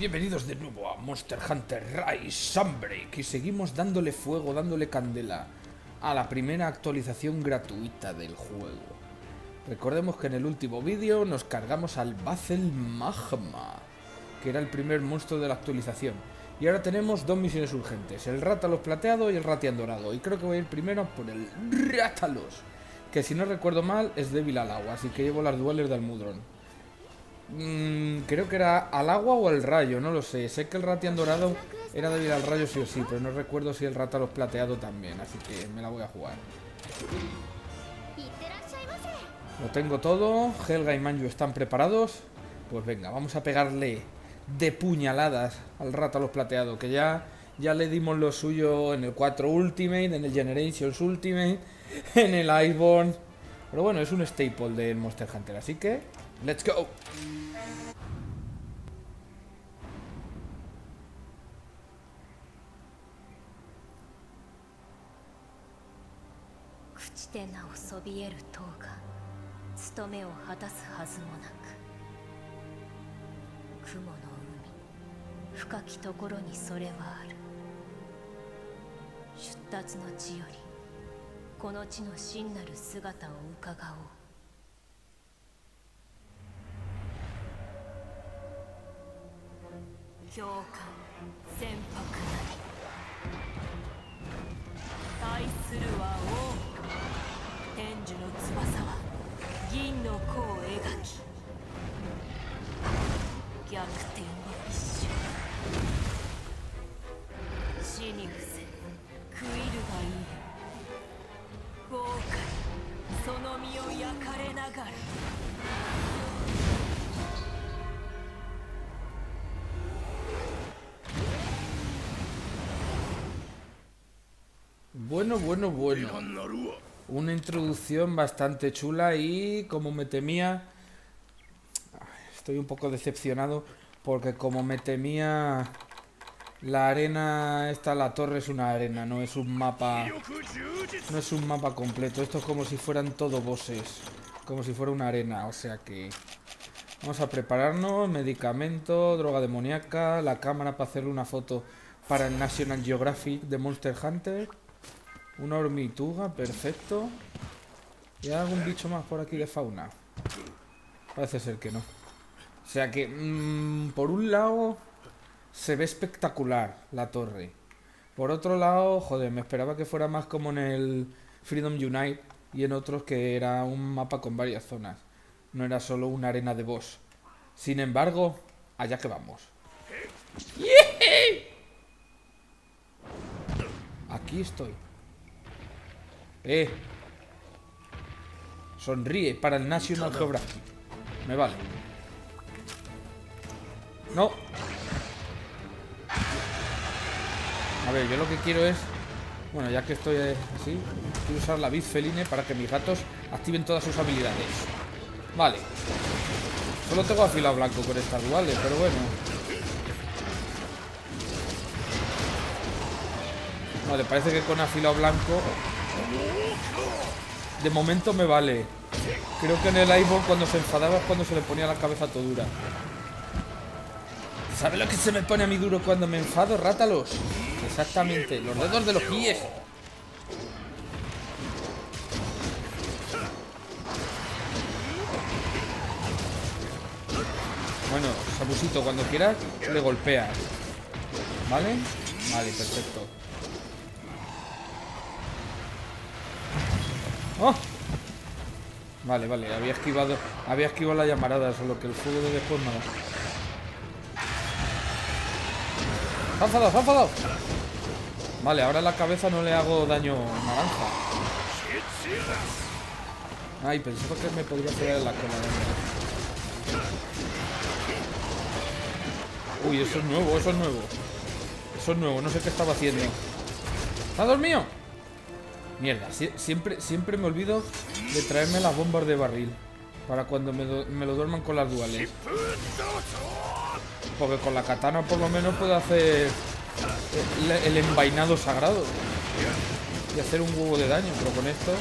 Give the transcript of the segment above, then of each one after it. Bienvenidos de nuevo a Monster Hunter Rise Sunbreak. Y seguimos dándole fuego, dándole candela a la primera actualización gratuita del juego. Recordemos que en el último vídeo nos cargamos al Bazel Magma, que era el primer monstruo de la actualización. Y ahora tenemos dos misiones urgentes, el Rathalos Plateado y el Rathian Dorado. Y creo que voy a ir primero por el Rathalos, que si no recuerdo mal es débil al agua, así que llevo las dueles de Almudrón. Creo que era al agua o al rayo, no lo sé. Sé que el Rathian Dorado era débil al rayo sí o sí, pero no recuerdo si el Rathalos Plateado también, así que me la voy a jugar. Lo tengo todo, Helga y Manju están preparados. Pues venga, vamos a pegarle de puñaladas al Rathalos Plateado, que ya le dimos lo suyo en el 4 Ultimate, en el Generations Ultimate, en el Iceborne. Pero bueno, es un staple del Monster Hunter, así que let's go. Bueno. Una introducción bastante chula y como me temía, estoy un poco decepcionado porque como me temía, la arena esta, la torre es una arena, no es un mapa, no es un mapa completo. Esto es como si fueran todos bosses, como si fuera una arena, o sea que vamos a prepararnos, medicamento, droga demoníaca, la cámara para hacerle una foto para el National Geographic de Monster Hunter. Una hormituga, perfecto. ¿Y algún bicho más por aquí de fauna? Parece ser que no. O sea que, por un lado, se ve espectacular la torre. Por otro lado, joder, me esperaba que fuera más como en el Freedom Unite y en otros que era un mapa con varias zonas. No era solo una arena de boss. Sin embargo, allá que vamos. Aquí estoy. Sonríe para el National Geographic. Me vale. No. A ver, yo lo que quiero es... Bueno, ya que estoy así, quiero usar la vid feline para que mis gatos activen todas sus habilidades. Vale. Solo tengo afilado blanco con estas duales, pero bueno. Vale, parece que con afilado blanco... De momento me vale. Creo que en el Iceborne cuando se enfadaba es cuando se le ponía la cabeza todo dura. ¿Sabes lo que se me pone a mí duro cuando me enfado, Rathalos? Exactamente, los dedos de los pies. Bueno, Samusito, cuando quieras le golpeas. ¿Vale? Vale, perfecto. ¡Oh! Vale, había esquivado la llamarada, solo que el fuego de después me ha... ¡Se ha enfadado! Vale, ahora la cabeza no le hago daño naranja. Ay, pensaba que me podría pegar en la cola. Uy, eso es nuevo, no sé qué estaba haciendo. ¡Se ha dormido! Mierda, siempre me olvido de traerme las bombas de barril para cuando me lo duerman con las duales. Porque con la katana por lo menos puedo hacer el envainado sagrado y hacer un huevo de daño, pero con esto...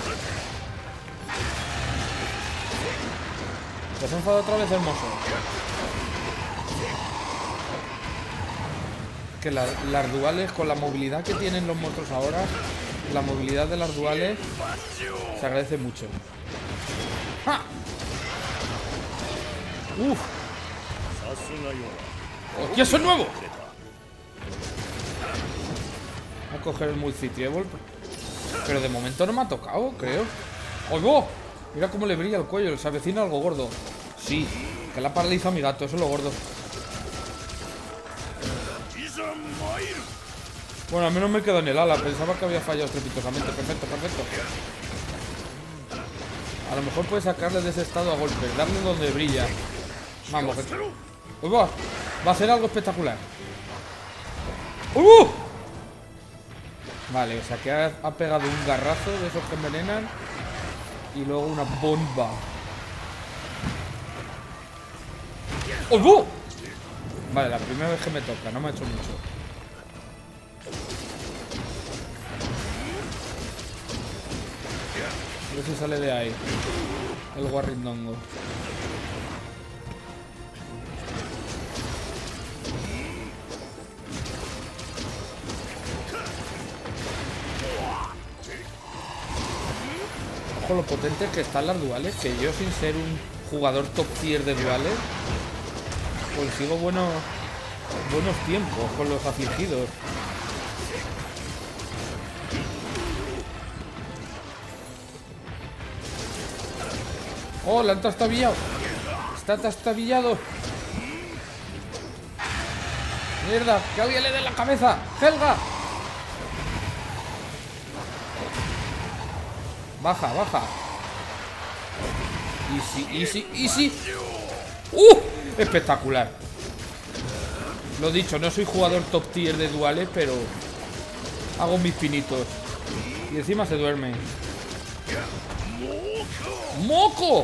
¿Te has enfadado otra vez, hermoso? que las duales, con la movilidad que tienen los monstruos ahora, la movilidad de las duales se agradece mucho. ¡Ja! ¡Uf! ¡Hostia, eso es nuevo! Voy a coger el multi-treble, pero de momento no me ha tocado, creo. ¡Oigo! Mira cómo le brilla el cuello, se avecina algo gordo. Sí, que la paraliza a mi gato, eso es lo gordo. Bueno, al menos me quedo en el ala. Pensaba que había fallado estrepitosamente. Perfecto, perfecto. A lo mejor puede sacarle de ese estado a golpe, darle donde brilla. Vamos, gente. ¡Uy, va! Va a hacer algo espectacular. ¡Uh! Vale, o sea que ha pegado un garrazo de esos que envenenan y luego una bomba. ¡Uy, va! Vale, la primera vez que me toca, no me ha hecho mucho. A ver si sale de ahí el guarrindongo. Ojo lo potente que están las duales, que yo sin ser un jugador top tier de duales consigo buenos tiempos con los afligidos. ¡Oh, la han trastabillado! ¡Está trastabillado! ¡Mierda! ¡Que alguien le dé en la cabeza! ¡Helga! Baja, baja. Easy, easy, easy. ¡Uh! Espectacular. Lo dicho, no soy jugador top tier de duales, pero hago mis pinitos. Y encima se duerme. ¡Moco!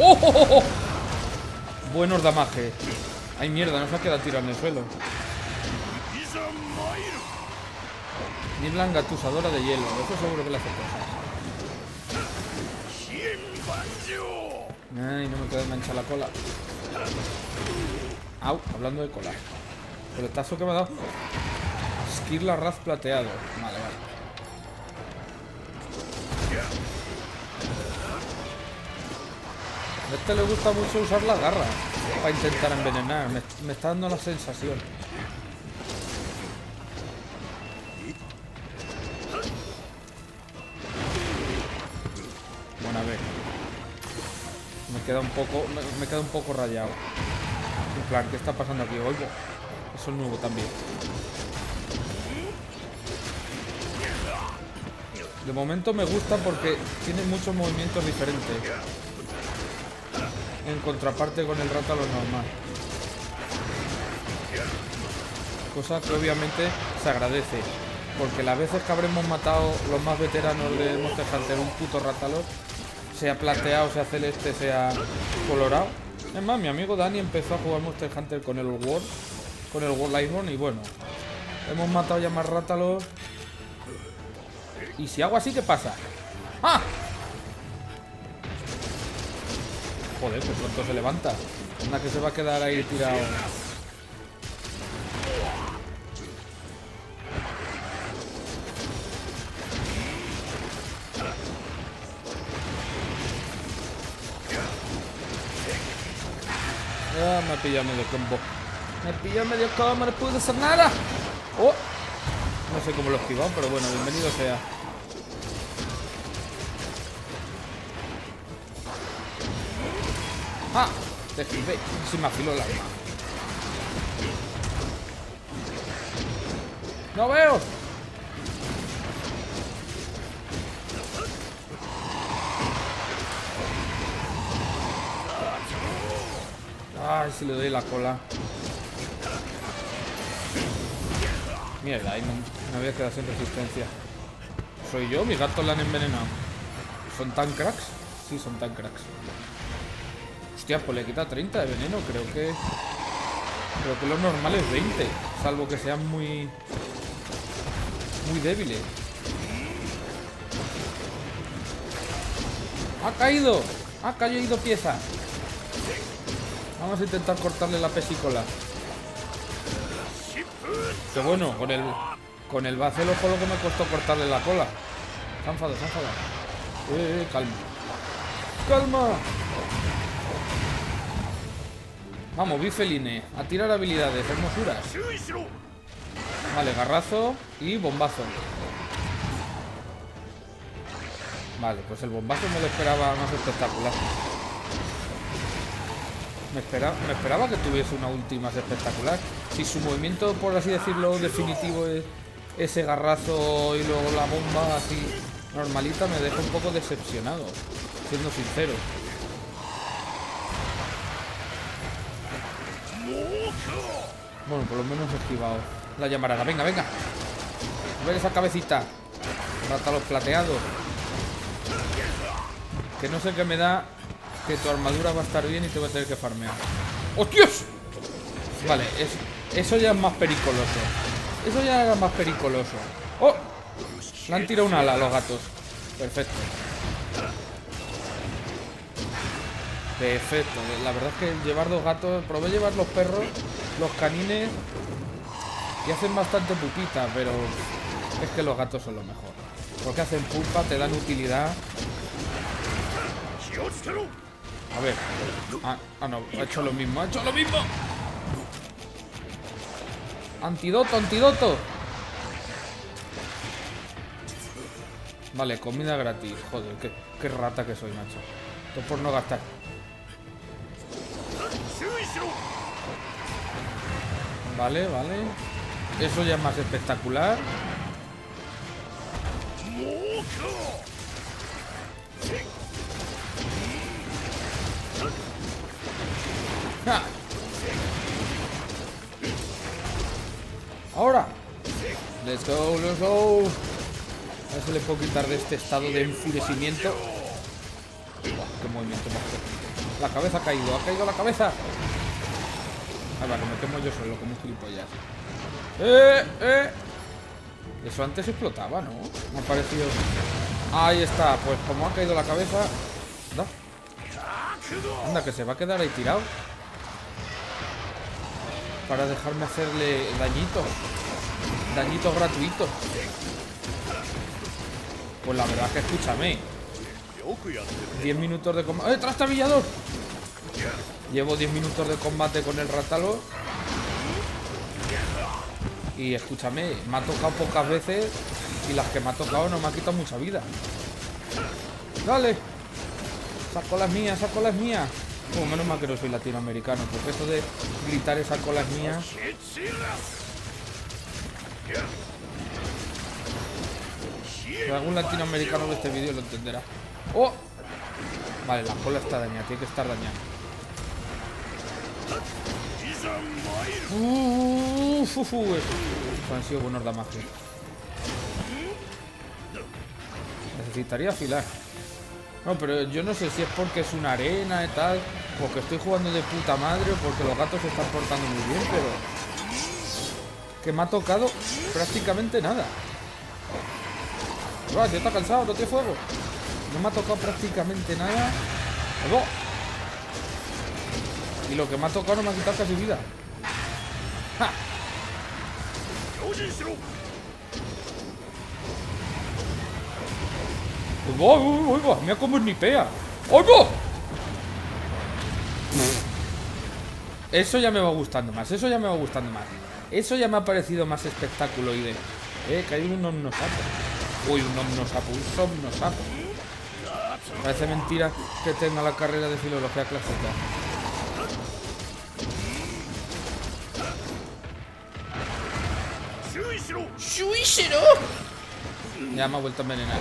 ¡Oh, oh, oh, oh! Buenos damajes. Ay, mierda, no se ha quedado tirado en el suelo. Ni blanca tusadora de hielo. Eso seguro que le hace cosas. Ay, no me puedo manchar la cola. Au, hablando de cola. Pero el tazo que me ha dado. Esquirla Raz plateado. Vale, vale. A este le gusta mucho usar la garra para intentar envenenar. Me está dando la sensación. Bueno, a ver. Me queda un poco rayado. En plan, ¿qué está pasando aquí? Oye, eso es nuevo también. De momento me gusta porque tiene muchos movimientos diferentes. En contraparte con el Rathalos normal. Cosa que obviamente se agradece. Porque las veces que habremos matado los más veteranos de Monster Hunter un puto Rathalos, sea plateado, sea celeste, sea colorado. Es más, mi amigo Dani empezó a jugar Monster Hunter con el World Lifeborne y bueno, hemos matado ya más Rathalos. Y si hago así, ¿qué pasa? ¡Ah! Joder, pues pronto se levanta. Anda que se va a quedar ahí tirado. Ah, me ha pillado medio combo. Me ha pillado medio combo, no puedo hacer nada. Oh. No sé cómo lo he esquivado, pero bueno, bienvenido sea. ¡Ah! Te esquivé. Sí me afiló la arma. ¡No veo! ¡Ay, si le doy la cola! Mierda, ahí me había quedado sin resistencia. ¿Soy yo? Mis gatos la han envenenado. ¿Son tan cracks? Sí, son tan cracks. Hostia, pues le quita 30 de veneno, creo que lo normal es 20, salvo que sean muy débiles. ¡Ha caído! ¡Ha caído pieza! Vamos a intentar cortarle la pesícola. Qué bueno, con el Bazel ojo lo que me costó cortarle la cola. Se ha enfadado, se ha enfadado. Calma. ¡Calma! Vamos, Bifeline. A tirar habilidades, hermosuras. Vale, garrazo y bombazo. Vale, pues el bombazo me lo esperaba más espectacular. Me esperaba que tuviese una ulti más espectacular. Si su movimiento, por así decirlo, definitivo es ese garrazo y luego la bomba así normalita, me deja un poco decepcionado, siendo sincero. Bueno, por lo menos he esquivado la llamarada. Venga, venga. Ver esa cabecita. Rathalos plateado. Que no sé qué me da, que tu armadura va a estar bien y te voy a tener que farmear. ¡Hostias! Vale, eso ya es más pericoloso. Eso ya era más pericoloso. ¡Oh! Le han tirado una ala a los gatos. Perfecto. Perfecto. La verdad es que llevar dos gatos... Probé llevar los perros, los canines... Y hacen bastante pupita, pero... Es que los gatos son lo mejor. Porque hacen pupa, te dan utilidad... A ver. No, ha hecho lo mismo, ha hecho lo mismo. Antídoto, antídoto. Vale, comida gratis. Joder, qué rata que soy, macho. Todo por no gastar. Vale, vale. Eso ya es más espectacular. ¡Ja! Ahora. Let's go, let's go. A ver si le puedo quitar de este estado de enfurecimiento. Buah, qué movimiento más fuerte. La cabeza ha caído la cabeza. Ah, vale, me quemo yo solo como un gilipollas. Eso antes explotaba, ¿no? Me ha parecido. Ahí está, pues como ha caído la cabeza. ¿No? Anda, que se va a quedar ahí tirado para dejarme hacerle dañitos gratuitos. Pues la verdad que escúchame, 10 minutos de combate. Trastabillador. Llevo 10 minutos de combate con el Rathalos y escúchame, me ha tocado pocas veces y las que me ha tocado no me ha quitado mucha vida. Dale. Saco las mías, saco las mías. Como menos mal que no soy latinoamericano, porque eso de gritar esas colas mías. Si algún latinoamericano ve este vídeo lo entenderá. ¡Oh! Vale, la cola está dañada, tiene que estar dañada. Eso han sido buenos damajes. Necesitaría afilar. No, pero yo no sé si es porque es una arena y tal, porque estoy jugando de puta madre o porque los gatos se están portando muy bien, pero... Que me ha tocado prácticamente nada. Uah, ya está cansado, no tiene fuego. No me ha tocado prácticamente nada. ¡Fuego! Y lo que me ha tocado no me ha quitado casi vida. ¡Ja! ¡Uy! ¡Mira cómo snipea! ¡Oh, no! Eso ya me va gustando más, eso ya me va gustando más. Eso ya me ha parecido más espectáculo y de... que hay un omnosapo. Uy, un omnosapo, un omnosapo. Parece mentira que tenga la carrera de filología clásica. ¡Suícero! Ya me ha vuelto a envenenar.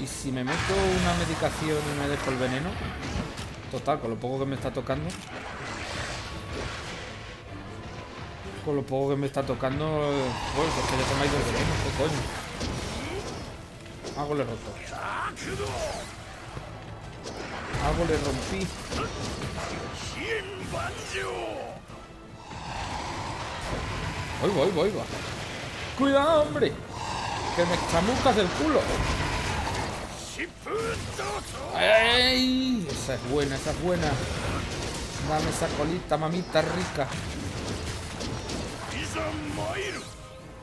Y si me meto una medicación y me dejo el veneno, total, con lo poco que me está tocando, pues es que ya se me ha ido el veneno, ¿qué coño? Algo le roto. Algo le rompí. Oigo. Cuidado, hombre, que me chamucas el culo. ¡Ay! Esa es buena, esa es buena. Dame esa colita, mamita rica.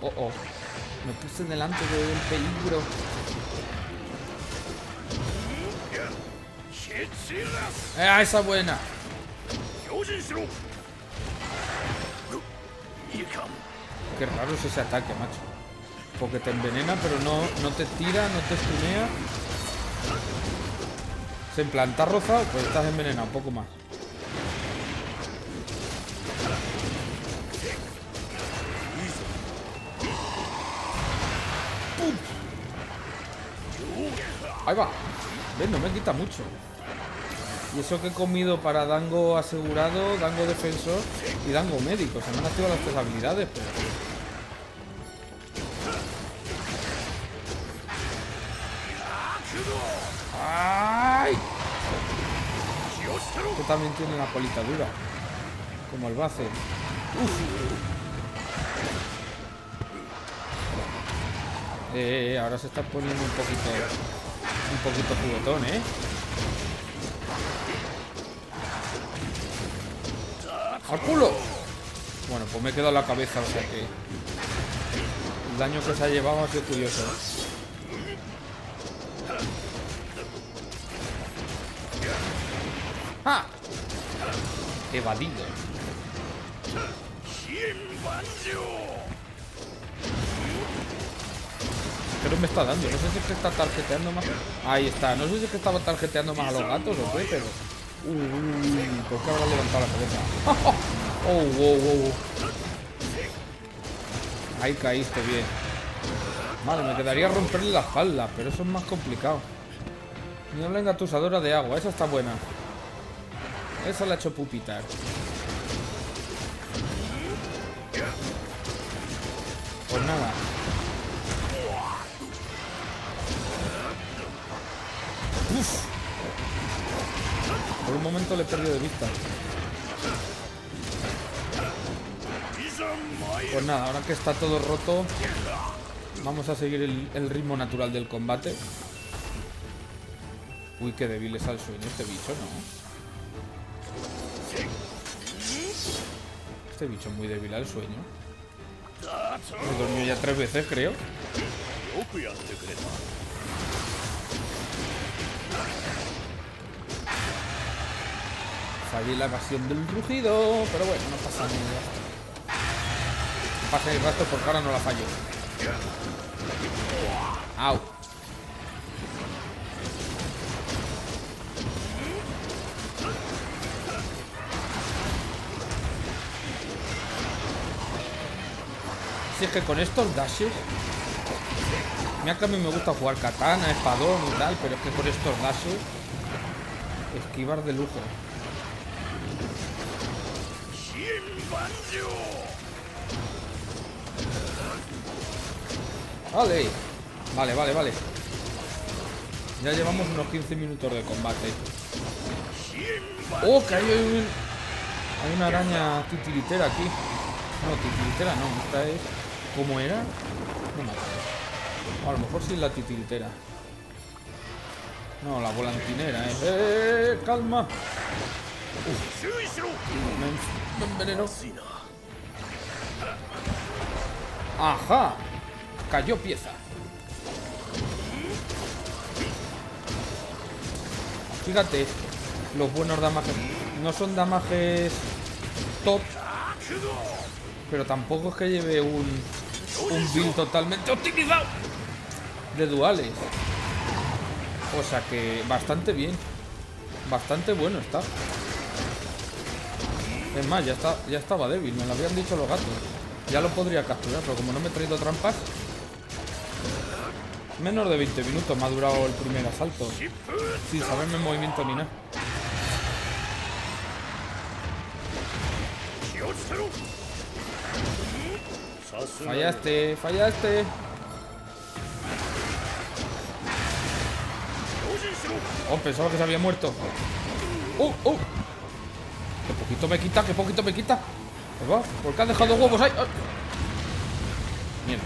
Oh, oh. Me puse delante del peligro. ¡Ah, esa es buena! Qué raro es ese ataque, macho. Porque te envenena, pero no te tira, no te estunea. Se implanta rozado, pues estás envenenado un poco más. Ahí va. ¿Ves? No me quita mucho. Y eso que he comido para dango asegurado, dango defensor y dango médico. Se me han activado las tres habilidades, pero... ¡ay! Que también tiene una colita dura. Como el Bazel. Ahora se está poniendo un poquito... un poquito juguetón, ¿eh? ¡Al culo! Bueno, pues me he quedado en la cabeza, o sea que... el daño que se ha llevado ha sido curioso. ¡Ah! Evadido. Pero me está dando, no sé si es que está tarjeteando más. Ahí está, no sé si es que estaba tarjeteando más a los gatos o qué, pero... uy, ¿por qué habrá levantado la cabeza? ¡Oh, oh, oh, oh! Ahí caíste bien. Vale, me quedaría romperle la espalda, pero eso es más complicado. Ni habla engatusadora de agua, esa está buena. Esa la he hecho pupitar. Pues nada. Uf. Por un momento le he perdido de vista. Pues nada, ahora que está todo roto, vamos a seguir el ritmo natural del combate. Uy, qué débil es al sueño este bicho, ¿no? Este bicho es muy débil al sueño. Me he dormido ya 3 veces, creo. Fallé la evasión del rugido, pero bueno, no pasa nada. Pasa el rastro porque ahora no la fallo. Au. Si es que con estos dashes... mira que a mí me gusta jugar katana, espadón y tal, pero es que con estos dashes... esquivar de lujo. Vale, vale, vale, vale. Ya llevamos unos 15 minutos de combate. ¡Oh, que hay una araña titiritera aquí! No, titiritera no, esta es... ¿cómo era? No me acuerdo. A lo mejor sí es la titiritera. No, la volantinera, ¿eh? ¡Eh, calma! Me envenenó. ¡Ajá! Cayó pieza. Fíjate, los buenos damajes. No son damajes top, pero tampoco es que lleve un build totalmente optimizado de duales. O sea que bastante bien. Bastante bueno está. Es más, ya estaba débil, me lo habían dicho los gatos. Ya lo podría capturar, pero como no me he traído trampas... menos de 20 minutos me ha durado el primer asalto. Sin saberme el movimiento ni nada. Fallaste, fallaste. Oh, pensaba que se había muerto. ¡Oh, oh! ¡Qué poquito me quita! ¡Qué poquito me quita! Pues va, ¿por qué has dejado huevos ahí? ¡Ay! ¡Mierda!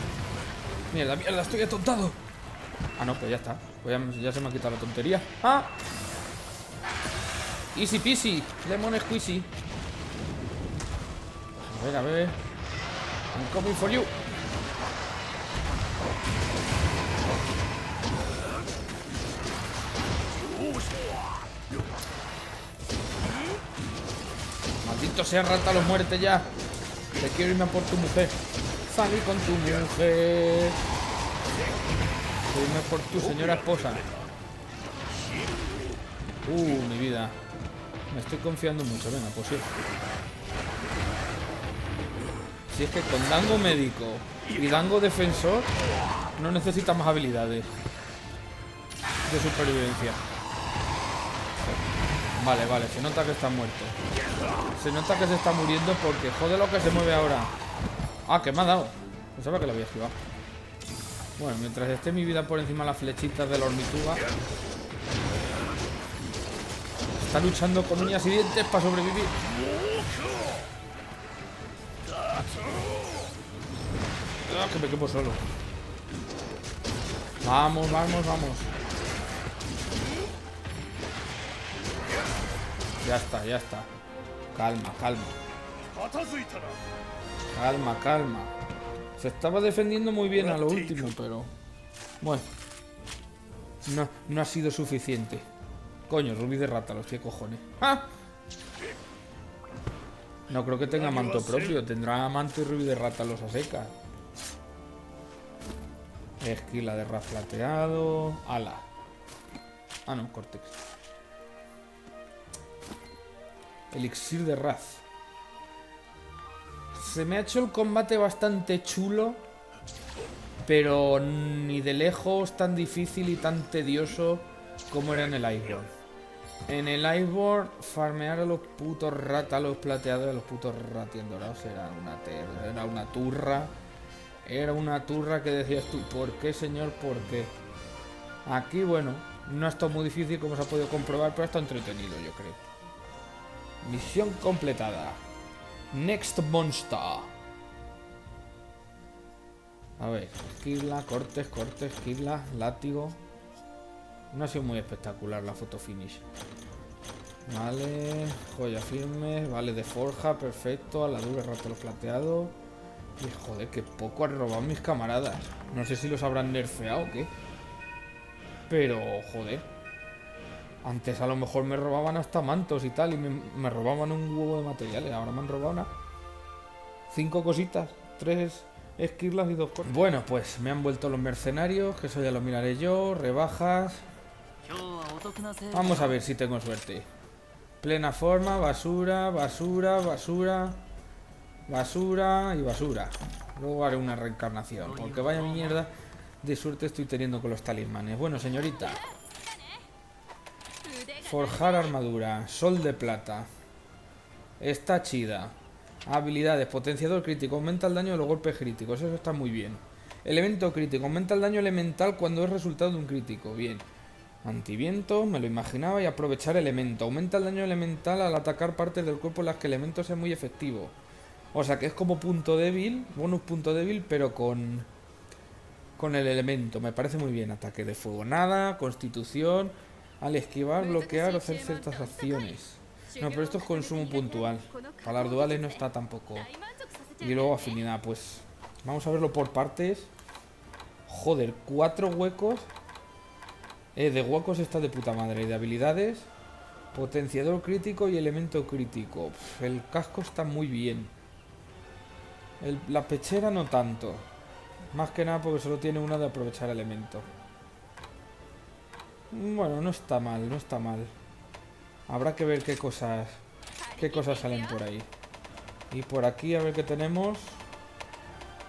¡Mierda, mierda! ¡Estoy atontado! Ah, no, pues ya está. Pues ya se me ha quitado la tontería. ¡Ah! Easy peasy. Lemon squeezy. A ver, a ver. I'm coming for you. Maldito sea, Rathalos, muerte ya. Te quiero irme a por tu mujer. Salí con tu mujer. Quiero irme por tu señora esposa. Mi vida. Me estoy confiando mucho. Venga, pues sí. Si es que con dango médico y dango defensor no necesita más habilidades de supervivencia. Vale, vale, se nota que está muerto. Se nota que se está muriendo porque joder lo que se mueve ahora. Ah, que me ha dado. Pensaba que lo había esquivado. Bueno, mientras esté mi vida por encima de las flechitas de la hormituga. Está luchando con uñas y dientes para sobrevivir. Ah, que me quepo solo. Vamos, vamos, vamos. Ya está, ya está. Calma, calma. Calma, calma. Se estaba defendiendo muy bien a lo último, pero... Bueno. No ha sido suficiente. Coño, rubí de Rathalos, qué cojones. ¡Ah! No creo que tenga manto propio. Tendrá manto y rubí de Rathalos a seca. Esquila de Rathalos plateado. Ala. Ah, no, córtex. Elixir de Rath. Se me ha hecho el combate bastante chulo, pero ni de lejos tan difícil y tan tedioso como era en el Iceborne. En el Iceborne, farmear a los putos Rathalos plateados y a los putos Rathian Dorados era una turra. Era una turra que decías tú, ¿por qué, señor? ¿Por qué? Aquí, bueno, no ha estado muy difícil como se ha podido comprobar, pero ha estado entretenido, yo creo. Misión completada. Next monster. A ver, esquila, cortes, cortes, esquila, látigo. No ha sido muy espectacular la foto finish. Vale, joya firme, vale de forja, perfecto, aladura, Rathalos plateado. Y joder, que poco han robado mis camaradas. No sé si los habrán nerfeado o qué. Pero, joder. Antes a lo mejor me robaban hasta mantos y tal. Y me robaban un huevo de materiales. Ahora me han robado una. 5 cositas. 3 esquirlas y 2 cosas. Bueno, pues me han vuelto los mercenarios. Que eso ya lo miraré yo. Rebajas. Vamos a ver si tengo suerte. Plena forma, basura, basura, basura. Basura y basura. Luego haré una reencarnación. Porque vaya mierda de suerte estoy teniendo con los talismanes. Bueno, señorita. Forjar armadura. Sol de plata. Está chida. Habilidades. Potenciador crítico. Aumenta el daño de los golpes críticos. Eso está muy bien. Elemento crítico. Aumenta el daño elemental cuando es resultado de un crítico. Bien. Antiviento, me lo imaginaba. Y aprovechar elemento. Aumenta el daño elemental al atacar partes del cuerpo en las que el elemento sea muy efectivo. O sea que es como punto débil, bonus punto débil, pero con el elemento. Me parece muy bien. Ataque de fuego, nada. Constitución, al esquivar, bloquear o hacer ciertas acciones. No, pero esto es consumo puntual. Para las duales no está tampoco. Y luego afinidad, pues vamos a verlo por partes. Joder, 4 huecos. De huecos está de puta madre. Y de habilidades, potenciador crítico y elemento crítico. Pff, el casco está muy bien. La pechera no tanto. Más que nada porque solo tiene una de aprovechar elemento. Bueno, no está mal, no está mal. Habrá que ver qué cosas salen por ahí. Y por aquí a ver qué tenemos.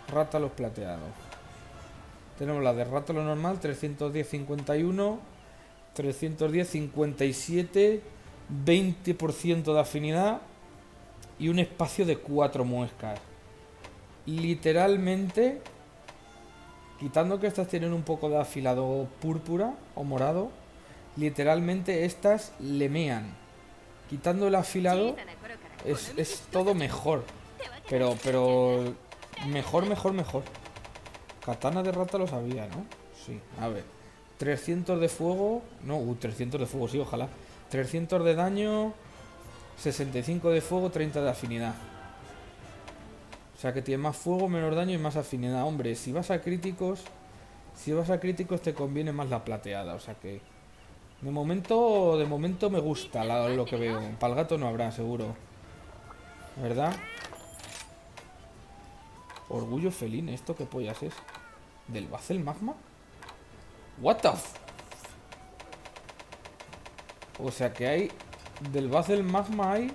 Rathalos plateado. Tenemos la de Rathalos normal, 310-51, 310-57, 20% de afinidad y un espacio de 4 muescas. Literalmente, quitando que estas tienen un poco de afilado púrpura o morado, literalmente estas lemean. Quitando el afilado es todo mejor. Pero mejor, mejor, mejor. Katana de Rathalos había, ¿no? Sí, a ver. 300 de fuego. No, 300 de fuego, sí, ojalá. 300 de daño, 65 de fuego, 30 de afinidad. O sea que tiene más fuego, menos daño y más afinidad. Hombre, si vas a críticos, te conviene más la plateada. O sea que de momento me gusta lo que veo. Para el gato no habrá, seguro, ¿verdad? Orgullo felín, ¿esto qué pollas es? ¿Del Bazel Magma? What the f... O sea que hay... Del Bazel Magma hay...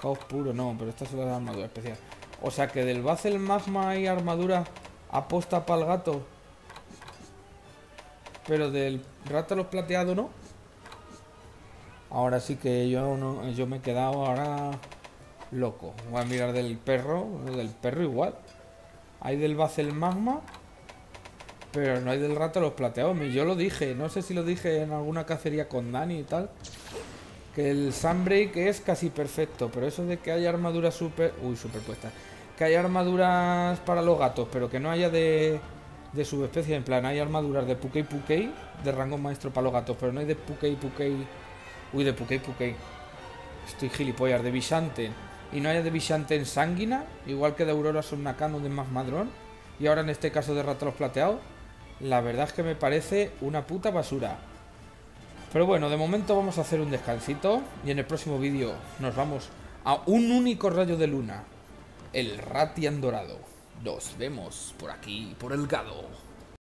Caos puro, no, pero esta es la armadura especial. O sea que del Bazel Magma hay armadura aposta para el gato. Pero del Rathalos Plateado no. Ahora sí que yo no, yo me he quedado ahora loco. Voy a mirar del perro igual. Hay del Bazel Magma, pero no hay del Rathalos Plateado. Yo lo dije, no sé si lo dije en alguna cacería con Dani y tal, que el Sunbreak es casi perfecto, pero eso de que haya armaduras superpuestas, que haya armaduras para los gatos, pero que no haya de subespecies, en plan, hay armaduras de Pukei Pukei, de rango maestro para los gatos, pero no hay de Pukei Pukei, de Pukei Pukei, estoy gilipollas, de Bishaten, y no haya de Bishaten sanguina, igual que de Aurora Somnacanth o de Magmadron, y ahora en este caso de Rathalos Plateado, la verdad es que me parece una puta basura. Pero bueno, de momento vamos a hacer un descansito y en el próximo vídeo nos vamos a un único rayo de luna, el Rathian Dorado. Nos vemos por aquí, por Elgado.